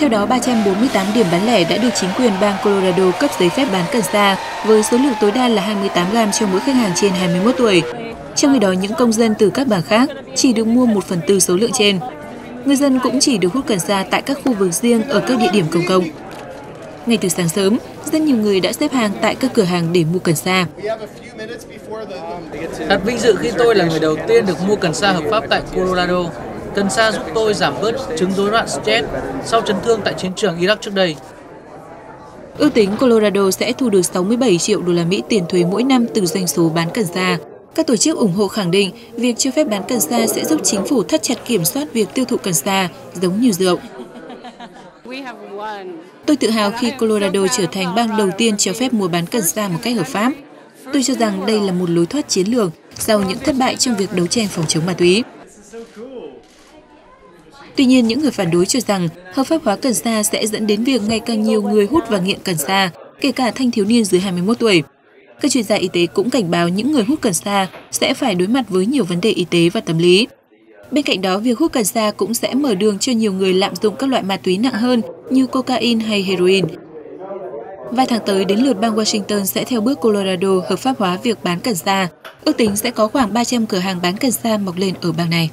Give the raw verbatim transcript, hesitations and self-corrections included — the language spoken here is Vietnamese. Theo đó, ba trăm bốn mươi tám điểm bán lẻ đã được chính quyền bang Colorado cấp giấy phép bán cần sa với số lượng tối đa là hai mươi tám gam cho mỗi khách hàng trên hai mươi mốt tuổi. Trong khi đó, những công dân từ các bang khác chỉ được mua một phần tư số lượng trên. Người dân cũng chỉ được hút cần sa tại các khu vực riêng ở các địa điểm công cộng. Ngay từ sáng sớm, rất nhiều người đã xếp hàng tại các cửa hàng để mua cần sa. Thật vinh dự khi tôi là người đầu tiên được mua cần sa hợp pháp tại Colorado. Cần sa giúp tôi giảm bớt chứng rối loạn stress sau chấn thương tại chiến trường Iraq trước đây. Ước tính Colorado sẽ thu được sáu mươi bảy triệu đô la Mỹ tiền thuế mỗi năm từ doanh số bán cần sa. Các tổ chức ủng hộ khẳng định việc cho phép bán cần sa sẽ giúp chính phủ thắt chặt kiểm soát việc tiêu thụ cần sa, giống như rượu. Tôi tự hào khi Colorado trở thành bang đầu tiên cho phép mua bán cần sa một cách hợp pháp. Tôi cho rằng đây là một lối thoát chiến lược sau những thất bại trong việc đấu tranh phòng chống ma túy. Tuy nhiên, những người phản đối cho rằng hợp pháp hóa cần sa sẽ dẫn đến việc ngày càng nhiều người hút và nghiện cần sa, kể cả thanh thiếu niên dưới hai mươi mốt tuổi. Các chuyên gia y tế cũng cảnh báo những người hút cần sa sẽ phải đối mặt với nhiều vấn đề y tế và tâm lý. Bên cạnh đó, việc hút cần sa cũng sẽ mở đường cho nhiều người lạm dụng các loại ma túy nặng hơn như cocaine hay heroin. Vài tháng tới, đến lượt bang Washington sẽ theo bước Colorado hợp pháp hóa việc bán cần sa. Ước tính sẽ có khoảng ba trăm cửa hàng bán cần sa mọc lên ở bang này.